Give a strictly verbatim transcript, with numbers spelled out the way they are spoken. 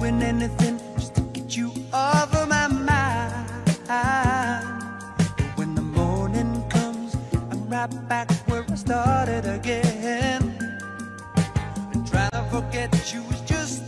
doing anything just to get you off of my mind. But when the morning comes, I'm right back where I started again. And trying to forget you is just